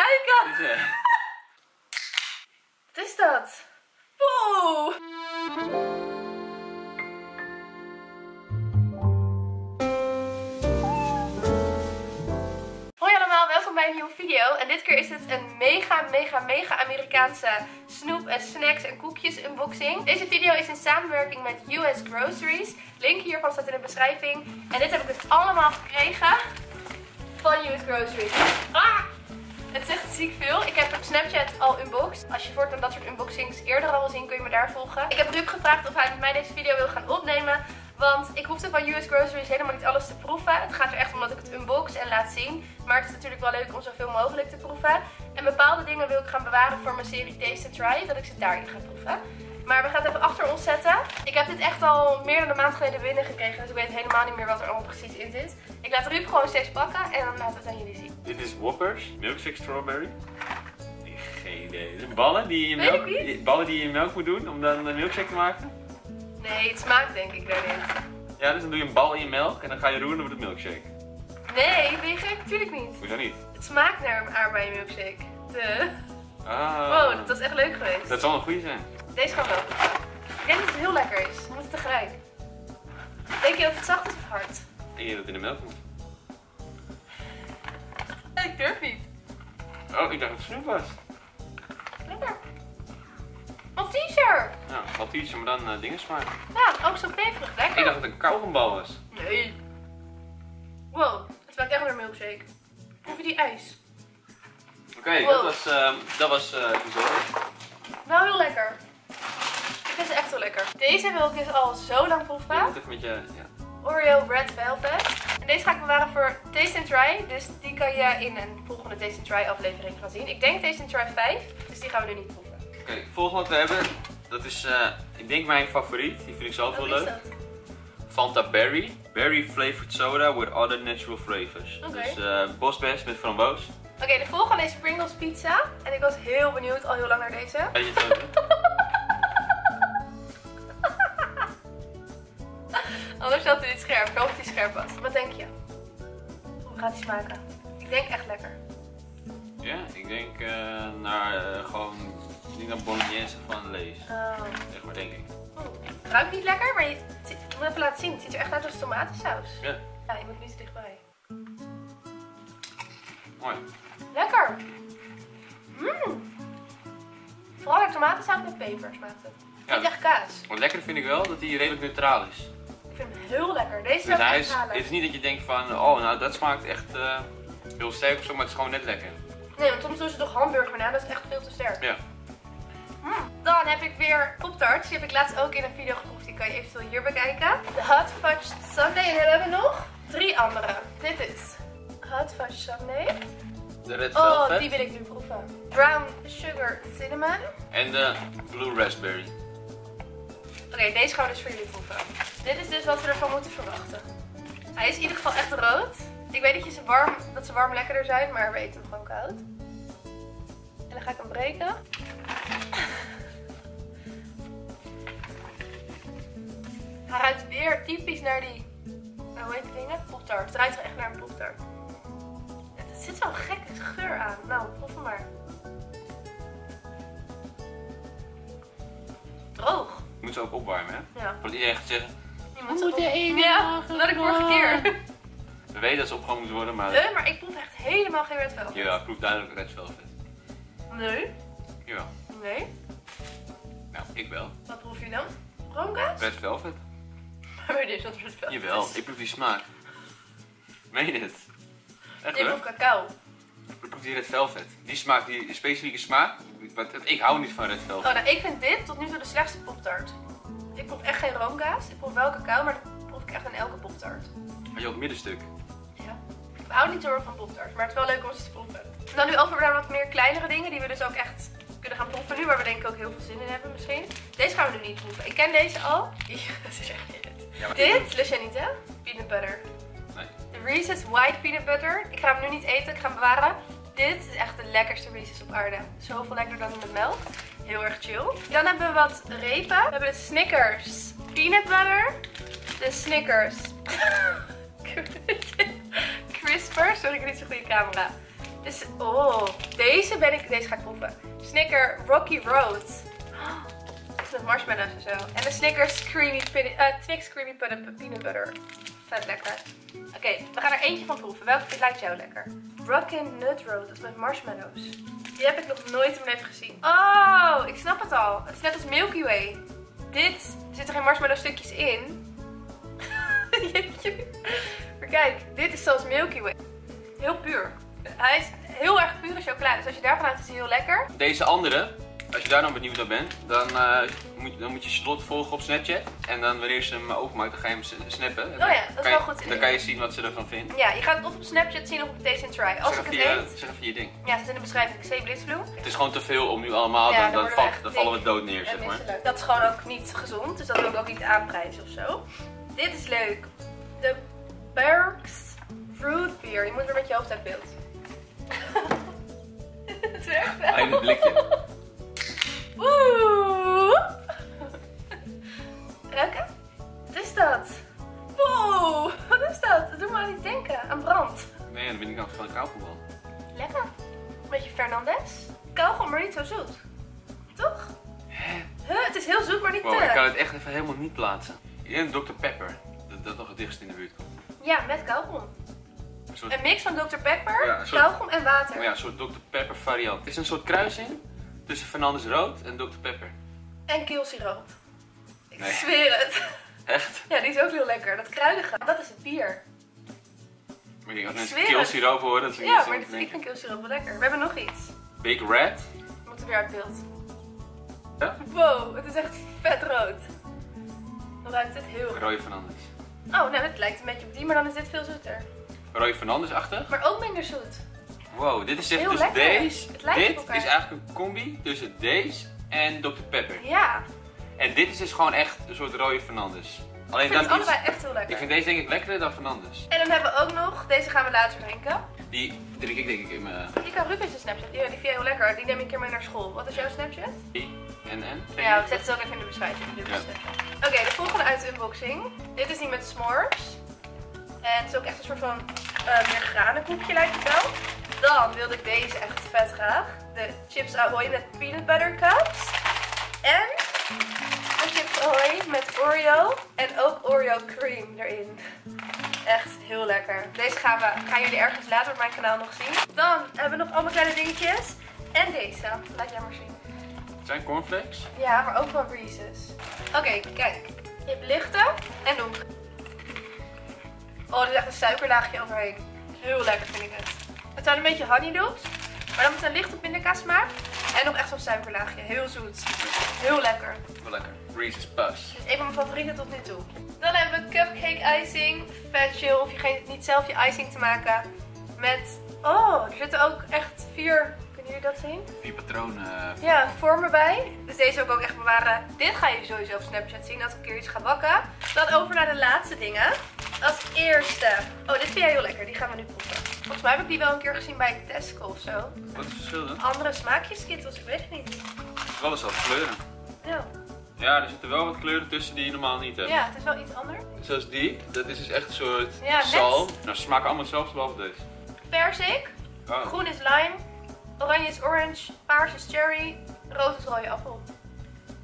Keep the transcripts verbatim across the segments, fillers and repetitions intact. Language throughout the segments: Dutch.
ruiken. Ja. Wat is dat? Wow. Hoi allemaal, welkom bij een nieuwe video. En dit keer is het een mega, mega, mega Amerikaanse snoep en snacks en koekjes unboxing. Deze video is in samenwerking met U S Groceries. Link hiervan staat in de beschrijving. En dit heb ik dus allemaal gekregen van U S Groceries. Ah! Het is echt ziek veel. Ik heb op Snapchat al unboxed. Als je voortaan dat soort unboxings eerder al wil zien, kun je me daar volgen. Ik heb Ruben gevraagd of hij met mij deze video wil gaan opnemen. Want ik hoefde van U S Groceries helemaal niet alles te proeven. Het gaat er echt om dat ik het unbox en laat zien. Maar het is natuurlijk wel leuk om zoveel mogelijk te proeven. En bepaalde dingen wil ik gaan bewaren voor mijn serie Taste and Try. Dat ik ze daarin ga proeven. Maar we gaan het even achter ons zetten. Ik heb dit echt al meer dan een maand geleden binnengekregen. Dus ik weet helemaal niet meer wat er allemaal precies in zit. Ik laat Ruben gewoon steeds pakken en dan laten we het aan jullie zien. Dit is Whoppers, milkshake strawberry. Nee, geen idee. Dus ballen, die je in melk, die, ballen die je in melk moet doen om dan een milkshake te maken? Nee, het smaakt denk ik daar niet. Ja, dus dan doe je een bal in je melk en dan ga je roeren met het milkshake. Nee, ben je gek? Tuurlijk niet. Hoezo niet? Het smaakt naar een aardbei milkshake. De... Ah. Wow, dat was echt leuk geweest. Dat zal een goede zijn. Deze gaan wel. Ik denk dat het heel lekker is. We moeten tegelijk. Denk je of het zacht is of hard? Ik denk dat het in de melk moet. Ik durf niet. Oh, ik dacht dat het snoep was. Lekker. Malteser! Ja, Malteser, maar dan uh, dingen smaken. Ja, ook zo peperig. Lekker. Ik dacht dat het een kauwgombal was. Nee. Wow, het smaakt echt naar een milkshake. Proef je die ijs. Oké, okay, wow. dat was... Uh, dat was uh, wel heel lekker. Dit is echt wel lekker. Deze wil ik dus al zo lang proeven. Ja, even met je, ja. Oreo Red Velvet. En deze ga ik bewaren voor Taste and Try. Dus die kan je in een volgende Taste and Try aflevering gaan zien. Ik denk Taste and Try vijf. Dus die gaan we nu niet proeven. Oké, okay, het volgende wat we hebben. Dat is uh, ik denk mijn favoriet. Die vind ik zelf wel leuk. Wat is dat? Fanta Berry. Berry flavored soda with other natural flavors. Okay. Dus uh, bosbes met framboos. Oké, okay, de volgende is Pringles Pizza. En ik was heel benieuwd al heel lang naar deze. Ga je het zo doen? Anders had hij dit scherp. Ik hoop dat hij scherp was. Wat denk je? Hoe gaat hij smaken? Ik denk echt lekker. Ja, ik denk uh, naar uh, gewoon niet naar bolognese van Lees. Oh. Zeg maar, denk ik. Oh. Ruikt niet lekker, maar je ik moet even laten zien. Het ziet er echt uit als tomatensaus. Ja. Ja, je moet niet te dichtbij. Mooi. Lekker. Mmm. Vooral naar tomatensaus met peper smaakt het. Ja, niet echt kaas. Wat lekker vind ik wel dat hij redelijk neutraal is. Ik vind hem heel lekker. Deze dus hij is halen. Het is niet dat je denkt van, oh nou dat smaakt echt uh, heel sterk of zo, maar het is gewoon net lekker. Nee, want soms doen ze toch hamburger na, dat is echt veel te sterk. Ja. Mm. Dan heb ik weer PopTarts, die heb ik laatst ook in een video geproefd, die kan je eventueel hier bekijken. De Hot Fudge Sundae en we hebben nog drie andere. Dit is Hot Fudge Sundae. De Red Velvet. Oh, die wil ik nu proeven. Brown Sugar Cinnamon. En de Blue Raspberry. Oké, okay, deze gaan we dus voor jullie proeven. Dit is dus wat we ervan moeten verwachten. Hij is in ieder geval echt rood. Ik weet dat, je ze, warm, dat ze warm lekkerder zijn, maar we eten hem gewoon koud. En dan ga ik hem breken. Hij ruikt weer typisch naar die... Nou, hoe heet die dingen? PopTart. Het ruikt echt naar een PopTart. Er zit zo'n gekke geur aan. Nou, proef hem maar. Droog. Je moet ze ook opwarmen, hè? Ja. Want iedereen gaat zeggen... Je moet ze opwarmen. Ja, dat ik vorige keer. We weten dat ze opgewarmd moeten worden, maar... Nee, maar ik proef echt helemaal geen Red Velvet. Ja, ik proef duidelijk Red Velvet. Nee. Jawel. Nee. Nou, ik wel. Wat proef je dan? Roomkaas? Red Velvet. Maar weet je wat Red Velvet is? Jawel, ik proef die smaak. Meen je het? Echt, ik proef cacao. Ik proef die Red Velvet. Die smaak, die specifieke smaak. Ik hou niet van Red Velvet. Oh, nou, ik vind dit tot nu toe de slechtste PopTart. Ik proef echt geen roomkaas. Ik proef wel cacao, maar dat proef ik echt aan elke PopTart. Maar je ook middenstuk. Ja. Ik hou niet zo heel van PopTart, maar het is wel leuk om ze te proeven. En dan nu over naar wat meer kleinere dingen die we dus ook echt kunnen gaan proeven nu. Waar we denk ik ook heel veel zin in hebben misschien. Deze gaan we nu niet proeven. Ik ken deze al. Dat is echt niet het. Ja, dit, lust jij niet hè? Peanut butter. Nee. De Reese's White Peanut Butter. Ik ga hem nu niet eten, ik ga hem bewaren. Dit is echt de lekkerste Reese's op aarde. Zoveel lekkerder dan in de melk. Heel erg chill. Dan hebben we wat repen. We hebben de Snickers Peanut Butter. De Snickers Crisper. Sorry, ik heb niet zo'n goede camera. Dus, oh, deze, ben ik, deze ga ik proeven. Snicker Rocky Road. Oh, met marshmallows en zo. En de Snickers creamy, uh, Twix Creamy Peanut Butter. Vet lekker. Oké, okay, we gaan er eentje van proeven. Welke lijkt jou lekker? Rockin' Nut Road, dat is met marshmallows. Die heb ik nog nooit in mijn leven gezien. Oh, ik snap het al. Het is net als Milky Way. Dit, er zitten geen marshmallow stukjes in. Jeetje. Maar kijk, dit is zoals Milky Way. Heel puur. Hij is heel erg pure chocolade, dus als je daarvan houdt is hij heel lekker. Deze andere, als je daar dan benieuwd naar bent, dan, uh, moet, dan moet je Charlotte volgen op Snapchat. En dan wanneer ze hem openmaakt, dan ga je hem snappen. Oh ja, dat is wel goed. Dan kan je zien wat ze ervan vindt. Ja, je gaat het of op Snapchat zien of op Taste and Try. Als ik het weet. Zeg even je ding. Ja, ze is in de beschrijving. C Blitzblum. Het is gewoon te veel om nu allemaal, ja, dan, dan, dan, valt, dan vallen we dood neer, zeg maar. Dat is gewoon ook niet gezond, dus dat wil ik ook niet aanprijzen ofzo. Dit is leuk. De Berks Fruit Beer. Je moet weer met je hoofd uit beeld. Het werkt wel. Einde blikje. Oeh. Ruiken? Wat is dat? Wow, wat is dat? Doe maar aan iets denken, aan brand. Nee, dan ben ik af van kauwgombal. Lekker. Een beetje Fernandez. Kauwgom, maar niet zo zoet. Toch? Hè? Huh, het is heel zoet, maar niet wow, te. Ik kan het echt even helemaal niet plaatsen. En dokter Pepper, dat, dat nog het dichtst in de buurt komt. Ja, met kauwgom. Een, soort... een mix van dokter Pepper, ja, soort... kauwgom en water. Maar ja, een soort dokter Pepper variant. Het is een soort kruising tussen Fernandez Rood en dokter Pepper. En keelsiroop. Ik nee. zweer het. Echt? Ja, die is ook heel lekker. Dat kruidige, dat is het bier. Maar je gaat mensen keelsiroop horen. Dat is ja, maar dit is, ik vind keelsiroop wel lekker. We hebben nog iets. Big Red. We moeten weer uit beeld. Ja? Wow, het is echt vet rood. Dan ruikt het heel goed. Rooie Fernandez. Oh, nou het lijkt een beetje op die, maar dan is dit veel zoeter. Rooie Fernandez-achtig. Maar ook minder zoet. Wow, dit is echt heel dus lekker. Deze. Het lijkt dit op is eigenlijk een combi tussen deze en dokter Pepper. Ja. En dit is dus gewoon echt een soort rooie Fernandez. Alleen ik vind dan het allebei iets... echt heel lekker. Ik vind deze denk ik lekkerder dan Fernandez. En dan hebben we ook nog, deze gaan we later drinken. Die drink ik denk ik in mijn... Die kan Ruben zijn Snapchat, die, die vind je heel lekker. Die neem ik een keer mee naar school. Wat is jouw Snapchat? Die en en. Ja, we zetten het ook even in de beschrijving. Ja. Oké, okay, de volgende uit de unboxing. Dit is die met s'mores. En het is ook echt een soort van uh, meer granenkoekje lijkt het wel. Dan wilde ik deze echt vet graag. De Chips Ahoy met Peanut Butter Cups. En de Chips Ahoy met Oreo. En ook Oreo Cream erin. Echt heel lekker. Deze gaan, we, gaan jullie ergens later op mijn kanaal nog zien. Dan hebben we nog allemaal kleine dingetjes. En deze. Laat jij maar zien. Het zijn cornflakes. Ja, maar ook wel Reese's. Oké, okay, kijk. Je hebt lichte en donker. Oh, er is echt een suikerlaagje overheen. Heel lekker vind ik het. Het zijn een beetje honeydoops, maar dan met een lichte pindakaas smaak. En nog echt zo'n suikerlaagje. Heel zoet. Heel lekker. Heel lekker. Reese's Puffs. Dus een van mijn favorieten tot nu toe. Dan hebben we cupcake icing. Vet chill. Hoef je niet zelf je icing te maken. Met... Oh, er zitten ook echt vier... Kunnen jullie dat zien? Vier patronen. Ja, vormen bij. Dus deze ook ook echt bewaren. Dit ga je sowieso op Snapchat zien als ik een keer iets ga bakken. Dan over naar de laatste dingen. Als eerste. Oh, dit vind jij heel lekker. Die gaan we nu proeven. Volgens mij heb ik die wel een keer gezien bij Tesco of zo. Wat is het verschil dan? Andere smaakjes Skittles, ik weet het niet. Wel eens wat kleuren. Ja. Ja, er zitten wel wat kleuren tussen die je normaal niet hebt. Ja, het is wel iets anders. Zoals die. Dat is dus echt een soort ja, zalm. Nou, ze smaken allemaal hetzelfde behalve deze. Perzik. Oh. Groen is lime. Oranje is orange. Paars is cherry. Rood is rode appel.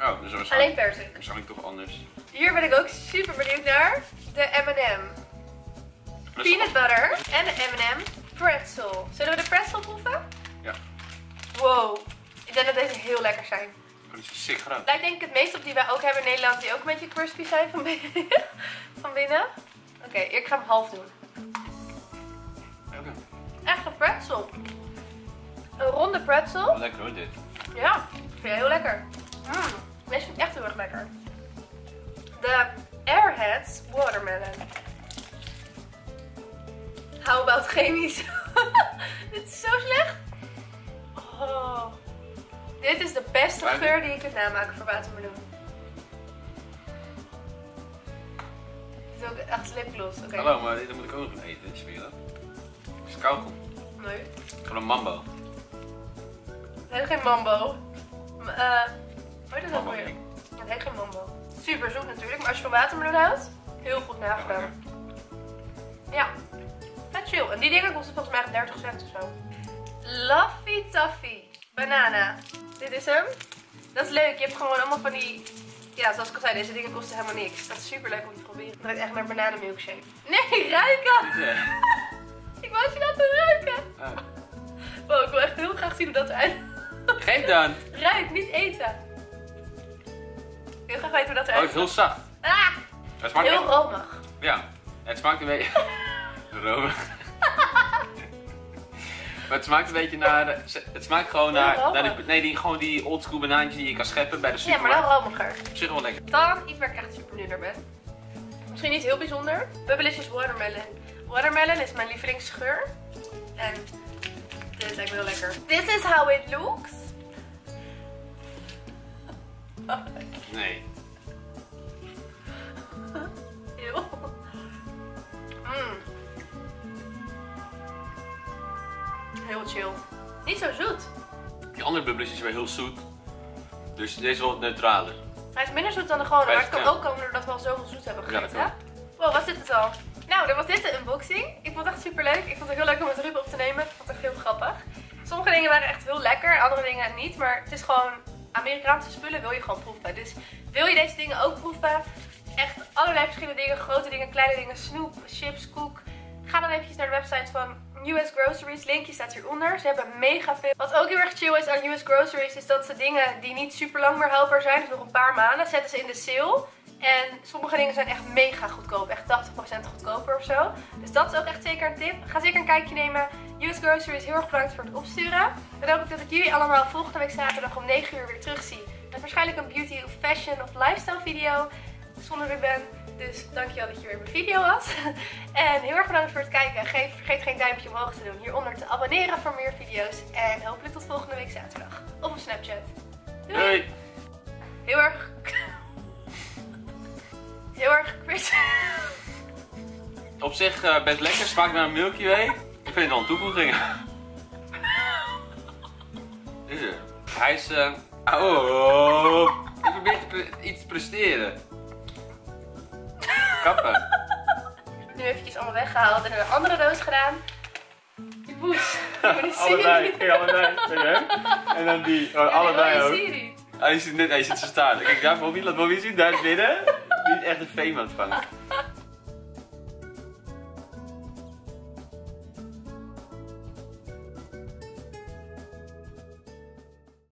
Oh, dus waarschijnlijk... Alleen perzik. Waarschijnlijk toch anders. Hier ben ik ook super benieuwd naar. De M en M. Peanut butter en de M en M pretzel. Zullen we de pretzel proeven? Ja. Wow, ik denk dat deze heel lekker zijn. Oh, dat is sick groot. Lijkt denk ik het meest op die wij ook hebben in Nederland, die ook een beetje crispy zijn van binnen. van binnen. Oké, okay, ik ga hem half doen. Oké. Okay. Echt een pretzel. Een ronde pretzel. Oh, lekker hoor dit. Ja, vind je heel lekker. Mm, deze vind ik echt heel erg lekker. De Airheads watermelon. How about chemisch? Dit is zo slecht. Oh. Dit is de beste Weinig. geur die je kunt namaken voor watermeloen. Dit is ook echt lipgloss. Okay. Hallo, maar dit moet ik ook nog eten. Is weer dat? Is het kauwgom? Nee. Gewoon een mambo. Het heet geen mambo. Maar, uh, hoe heet dat ook weer? Het heet geen mambo. Super zoet natuurlijk, maar als je van watermeloen houdt, heel goed nagedaan. Ja. Chill. En die dingen kosten volgens mij dertig cent of zo. Laffy Taffy. Banana. Dit is hem. Dat is leuk. Je hebt gewoon allemaal van die... Ja, zoals ik al zei, deze dingen kosten helemaal niks. Dat is super leuk om te proberen. Het ruikt echt naar bananenmilkshake. Nee, ruiken! Nee. Ik wou je laten ruiken. Oh. Wow, ik wil echt heel graag zien hoe dat eruit... Geef dan. Ruik, niet eten. Ik wil graag weten hoe dat eruit... Oh, het is heel zacht. Ah! Het smaakt heel romig. Ja, het smaakt een beetje... romig. Maar het smaakt een beetje naar... De, het smaakt gewoon naar... naar die, nee, die, gewoon die oldschool banaantjes die je kan scheppen bij de supermarkt. Ja, maar wel romiger. Op zich wel lekker. Dan iets waar ik echt super benieuwd naar ben. Misschien niet heel bijzonder. Bubblicious watermelon. Watermelon is mijn lievelingsgeur. En dit lijkt me heel lekker. This is how it looks. Oh. Nee. Eeuw. Mm. Heel chill. Niet zo zoet. Die andere bubbeltjes is weer heel zoet. Dus deze is wel neutraler. Hij is minder zoet dan de gewone. Maar het kan ook komen doordat we al zoveel zoet hebben gegeten. Ja, wow, was dit het al? Nou, dan was dit de unboxing. Ik vond het echt super leuk. Ik vond het heel leuk om het Ruben op te nemen. Ik vond het echt heel grappig. Sommige dingen waren echt heel lekker, andere dingen niet. Maar het is gewoon Amerikaanse spullen wil je gewoon proeven. Dus wil je deze dingen ook proeven? Echt allerlei verschillende dingen. Grote dingen, kleine dingen. Snoep, chips, koek. Ga dan eventjes naar de website van U S Groceries. Linkje staat hieronder. Ze hebben mega veel. Wat ook heel erg chill is aan U S Groceries is dat ze dingen die niet super lang meer houdbaar zijn, dus nog een paar maanden, zetten ze in de sale. En sommige dingen zijn echt mega goedkoop. Echt tachtig procent goedkoper of zo. Dus dat is ook echt zeker een tip. Ga zeker een kijkje nemen. U S Groceries, heel erg bedankt voor het opsturen. Dan hoop ik dat ik jullie allemaal volgende week zaterdag om negen uur weer terug zie. Met waarschijnlijk een beauty of fashion of lifestyle video. Zonder Ruben. Dus dankjewel dat je weer in mijn video was. En heel erg bedankt voor het kijken. Geef, vergeet geen duimpje omhoog te doen. Hieronder te abonneren voor meer video's. En hopelijk tot volgende week zaterdag. Of op Snapchat. Doei! Hey. Heel erg... Heel erg... Op zich uh, best lekker. Smaakt naar een Milky Way. Ik vind het al een toevoeging. Dit is het. Hij is... Uh... Oh. Ik probeer te pre iets te presteren. Kappen. Nu eventjes allemaal weggehaald en in een andere doos gedaan. Die poes. Allebei. Kijk, allebei. Kijk, en dan die. Oh, ja, allebei ook. Zie je niet. Hij zit net, hij zit zo staan. Kijk daar, Bobby. Laat Bobby zien. Daar is binnen. Niet echt een veen aan het vangen.